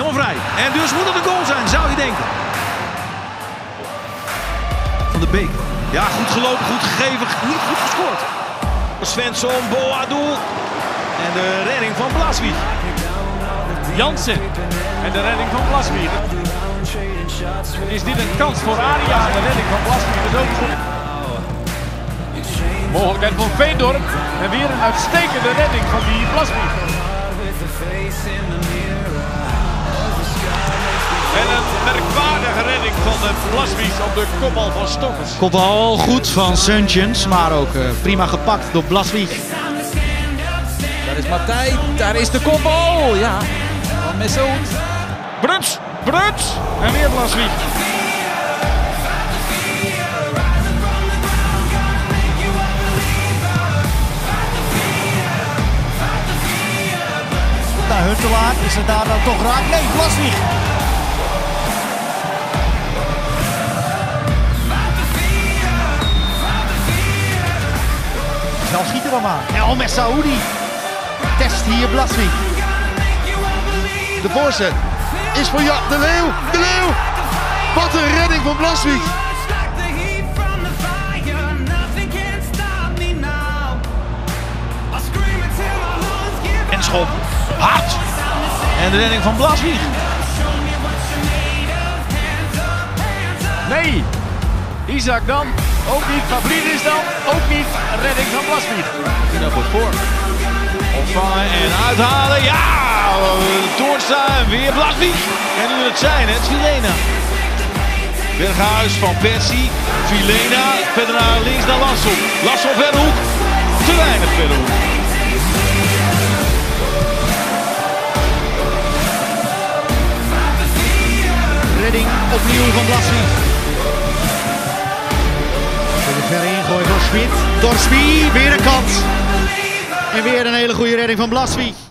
helemaal vrij. En dus moet het een goal zijn, zou je denken. Van de Beek. Ja, goed gelopen, goed gegeven, niet goed gescoord. Svensson, Boadu. En de redding van Blaswich. Jansen. En de redding van Blaswich. Is dit een kans voor Aria? De redding van Blaswich is ook goed. Morgen van Veendorp. En weer een uitstekende redding van die Blaswich. En een merkwaardige redding van de Blaswich op de kopbal van Stoffers. Kopbal goed van Sunjens, maar ook prima gepakt door Blaswich. Daar is Matthijs, daar is de kopbal, ja. Van Messaoudi. Bruts. En weer Blaswich. Nou, Huntelaar, is het daar dan toch raak? Nee, Blaswich. Snel schieten we maar. El Messaoudi test hier Blaswich. De voorzet is voor Jaap, de Leeuw. De Leeuw! Wat een redding van Blaswich. En schop. Hard! En de redding van Blaswich. Nee! Isaac dan. Ook niet. Fabrier is dan. Ook niet. Redding van Blaswich. En dat wordt voor. Opvangen en uithalen. Ja! Toornstra en weer Blaswich. En nu het zijn, het Vilena. Berghuis, van Persie. Vilena. Verder naar links naar Lassel. Lassel verder hoek. Te weinig verder hoek. Redding opnieuw van Blaswich. Ver ingooien door Spie, weer een kans. En weer een hele goede redding van Blaswich.